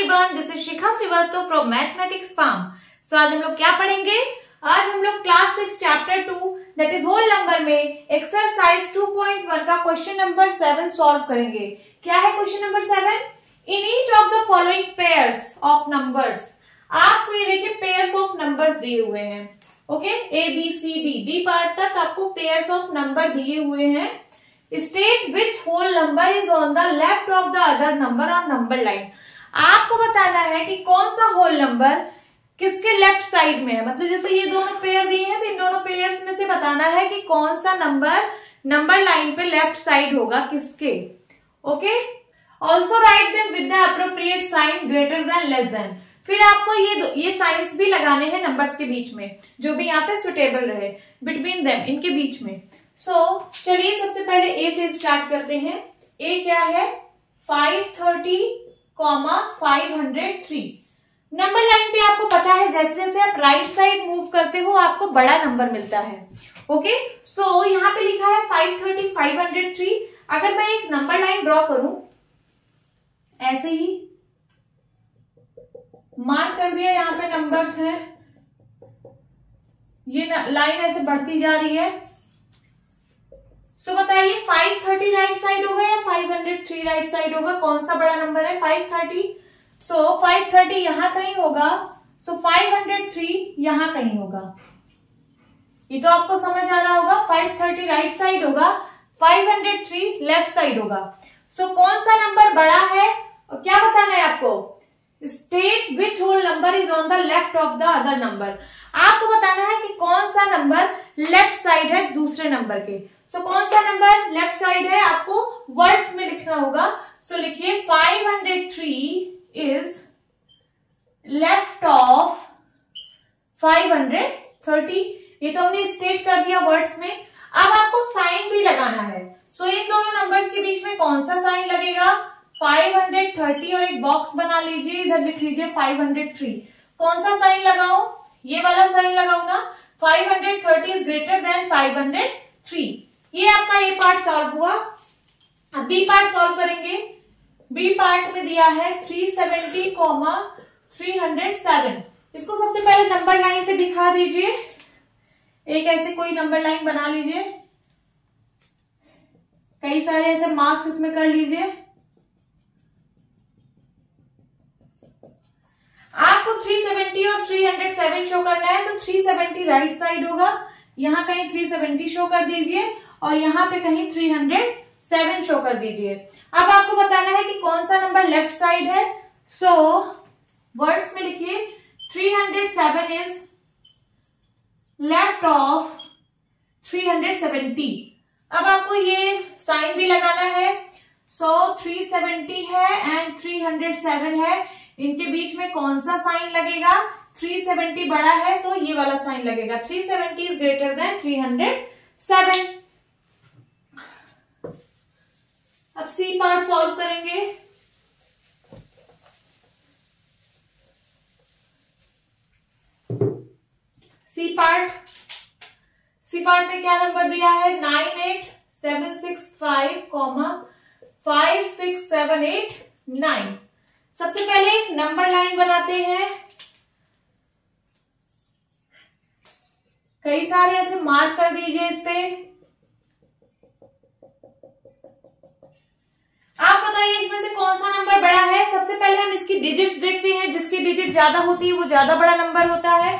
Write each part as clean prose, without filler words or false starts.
Everyone, this is Shikha Srivastava from mathematics farm. So आज हम लोग क्या पढ़ेंगे? आज हम लोग class 6 chapter 2 that is whole number में एक्सरसाइज 2.1 का क्वेश्चन नंबर 7 सॉल्व करेंगे। क्या है question number 7? In each of the following pairs of numbers, आपको ये देखिए पेयर्स ऑफ नंबर्स दिए हुए हैं। Okay, A B C D, D part तक आपको पेयर्स ऑफ नंबर दिए हुए हैं। State which whole number is on the left of the other number on number line. आपको बताना है कि कौन सा होल नंबर किसके लेफ्ट साइड में है। मतलब जैसे ये दोनों पेयर दिए हैं, तो इन दोनों पेयर्स में से बताना है कि कौन सा नंबर नंबर लाइन पे लेफ्ट साइड होगा किसके। Okay, also write them with the appropriate sign greater than less than. फिर आपको ये साइंस भी लगाने हैं नंबर्स के बीच में, जो भी यहाँ पे सुटेबल रहे बिटवीन देम, इनके बीच में। सो चलिए सबसे पहले ए से स्टार्ट करते हैं। ए क्या है? 530, 503। नंबर लाइन पे आपको पता है जैसे जैसे आप राइट साइड मूव करते हो आपको बड़ा नंबर मिलता है। ओके, सो यहाँ पे लिखा है 530, 503। अगर मैं एक नंबर लाइन ड्रॉ करूं ऐसे ही मार्क कर दिया, यहाँ पे नंबर्स हैं, ये लाइन ऐसे बढ़ती जा रही है। सो बताइए 530 राइट साइड होगा या 503 राइट साइड होगा? कौन सा बड़ा नंबर है? 530। सो 530 यहाँ कहीं होगा, सो 503 यहाँ कहीं होगा, ये तो आपको समझ आ रहा होगा। 530 राइट साइड होगा, 503 लेफ्ट साइड होगा। सो कौन सा नंबर बड़ा है और क्या बताना है आपको? State which whole number is on the left of the other number. आपको बताना है कि कौन सा नंबर लेफ्ट साइड है दूसरे नंबर के। सो कौन सा नंबर लेफ्ट साइड है आपको वर्ड्स में लिखना होगा। सो लिखिए 503 इज लेफ्ट ऑफ 530। ये तो हमने स्टेट कर दिया वर्ड्स में। अब आपको साइन भी लगाना है। सो इन दोनों नंबर्स के बीच में कौन सा साइन लगेगा? 530 और एक बॉक्स बना लीजिए, इधर लिख लीजिए 503। कौन सा साइन लगाओ? ये वाला साइन लगाओ ना। 530 इज ग्रेटर देन 503। ये आपका ए पार्ट सॉल्व हुआ। अब बी पार्ट सॉल्व करेंगे। बी पार्ट में दिया है 370, 307। इसको सबसे पहले नंबर लाइन पे दिखा दीजिए। एक ऐसे कोई नंबर लाइन बना लीजिए, कई सारे ऐसे मार्क्स इसमें कर लीजिए। आपको 370 और 307 शो करना है, तो 370 राइट साइड होगा, यहाँ कहीं 370 शो कर दीजिए और यहाँ पे कहीं 307 शो कर दीजिए। अब आपको बताना है कि कौन सा नंबर लेफ्ट साइड है। सो वर्ड्स में लिखिए 307 इज लेफ्ट ऑफ 370। अब आपको ये साइन भी लगाना है। सो 370 है एंड 307 है, इनके बीच में कौन सा साइन लगेगा? 370 बड़ा है, सो ये वाला साइन लगेगा। 370 इज ग्रेटर देन 307। अब सी पार्ट सॉल्व करेंगे। सी पार्ट में क्या नंबर दिया है? 98765, 56789। सबसे पहले एक नंबर लाइन बनाते हैं, कई सारे ऐसे मार्क कर दीजिए इस पे। आप बताइए इसमें से कौन सा नंबर बड़ा है। सबसे पहले हम इसकी डिजिट्स देखते हैं, जिसकी डिजिट ज्यादा होती है वो ज्यादा बड़ा नंबर होता है।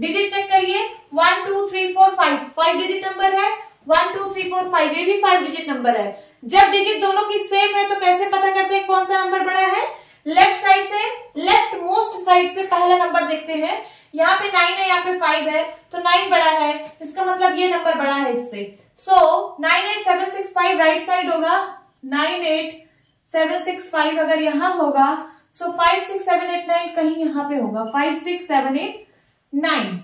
डिजिट चेक करिए, 1 2 3 4 5, 5 डिजिट नंबर है। 1 2 3 4 5, ये भी 5 डिजिट नंबर है। जब डिजिट दोनों की सेम है तो कैसे पता करते हैं कौन सा नंबर बड़ा है? लेफ्ट साइड से, लेफ्ट मोस्ट साइड से पहला नंबर देखते हैं। यहाँ पे 9 है, यहाँ पे 5 है, तो 9 बड़ा है, इसका मतलब ये नंबर बड़ा है इससे। सो 98765 राइट साइड होगा, 98765 अगर यहाँ होगा, सो 56789 कहीं यहाँ पे होगा, 56789।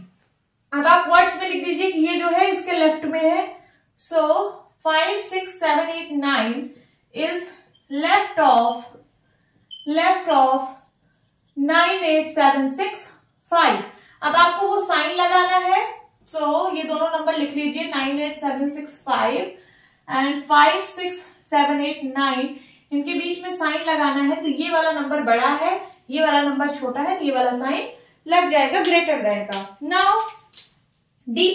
अब आप वर्ड्स में लिख दीजिए कि ये जो है इसके लेफ्ट में है। So 56789 is left of 98765। अब आपको वो साइन लगाना है। सो ये दोनों नंबर लिख लीजिए, 98765 एंड 56789, इनके बीच में साइन लगाना है। तो ये वाला नंबर बड़ा है, ये वाला नंबर छोटा है तो ये वाला साइन लग जाएगा ग्रेटर देन का। नाउ डी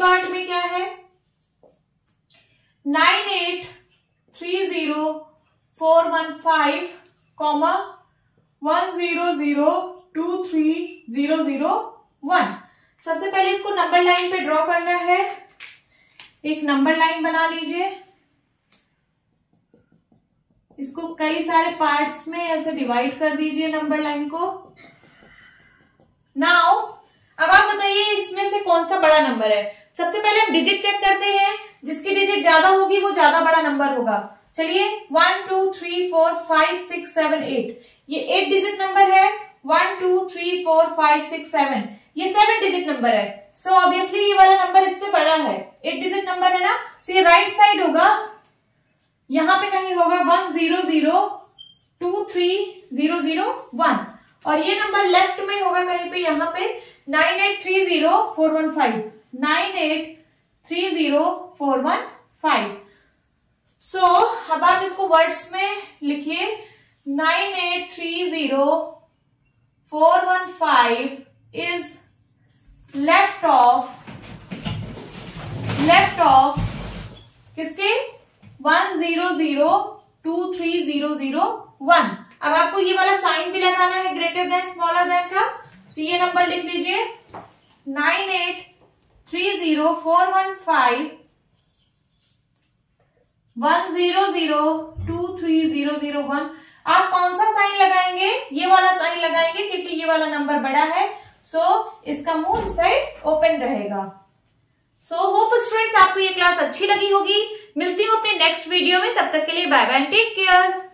पार्ट में क्या है, 9830415 कॉमा 10023001। सबसे पहले इसको नंबर लाइन पे ड्रॉ करना है। एक नंबर लाइन बना लीजिए, इसको कई सारे पार्ट्स में ऐसे डिवाइड कर दीजिए नंबर लाइन को। नाउ अब आप बताइए इसमें से कौन सा बड़ा नंबर है। सबसे पहले हम डिजिट चेक करते हैं, जिसकी डिजिट ज्यादा होगी वो ज्यादा बड़ा नंबर होगा। चलिए 1 2 3 4 5 6 7 8, ये 8 डिजिट नंबर है। 1 2 3 4 5 6 7, ये 7 डिजिट नंबर है। सो ऑब्वियसली ये वाला नंबर इससे बड़ा है, 8 डिजिट नंबर है ना। सो ये राइट साइड होगा, यहां पे कहीं होगा 10023001 और ये नंबर लेफ्ट में होगा कहीं पे, यहाँ पे 9830415 9830415। सो अब आप इसको वर्ड्स में लिखिए 9830415 is left of किसके 10023001। अब आपको ये वाला साइन भी लगाना है ग्रेटर देन स्मॉलर देन का। तो ये नंबर लिख लीजिए 9830415 10023001। आप कौन सा साइन लगाएंगे, ये वाला साइन लगाएंगे क्योंकि ये वाला नंबर बड़ा है। सो इसका मुंह इस साइड ओपन रहेगा। सो होप स्टूडेंट्स आपको ये क्लास अच्छी लगी होगी। मिलती हूँ अपने नेक्स्ट वीडियो में, तब तक के लिए बाय बाय, टेक केयर।